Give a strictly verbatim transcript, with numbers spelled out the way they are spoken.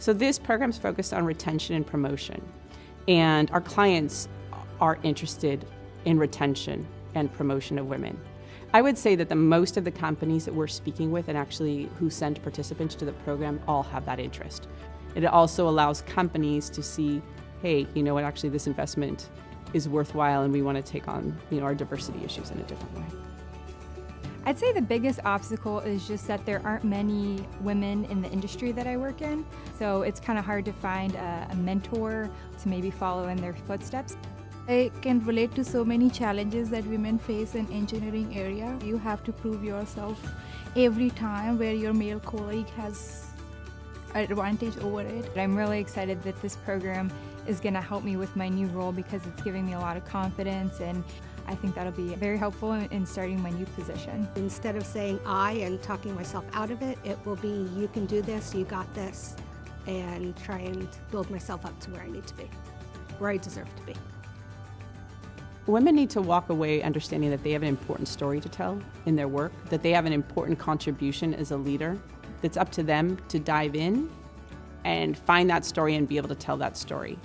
So this program's focused on retention and promotion, and our clients are interested in retention and promotion of women. I would say that the most of the companies that we're speaking with and actually who send participants to the program all have that interest. It also allows companies to see, hey, you know what, actually this investment is worthwhile and we want to take on, you know, our diversity issues in a different way. I'd say the biggest obstacle is just that there aren't many women in the industry that I work in, so it's kind of hard to find a, a mentor to maybe follow in their footsteps. I can relate to so many challenges that women face in engineering area. You have to prove yourself every time where your male colleague has an advantage over it. I'm really excited that this program is going to help me with my new role because it's giving me a lot of confidence, and I think that'll be very helpful in starting my new position. Instead of saying I and talking myself out of it, it will be you can do this, you got this, and try and build myself up to where I need to be, where I deserve to be. Women need to walk away understanding that they have an important story to tell in their work, that they have an important contribution as a leader. It's up to them to dive in and find that story and be able to tell that story.